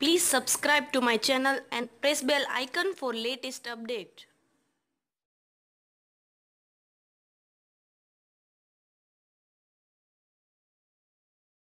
Please subscribe to my channel and press bell icon for latest update.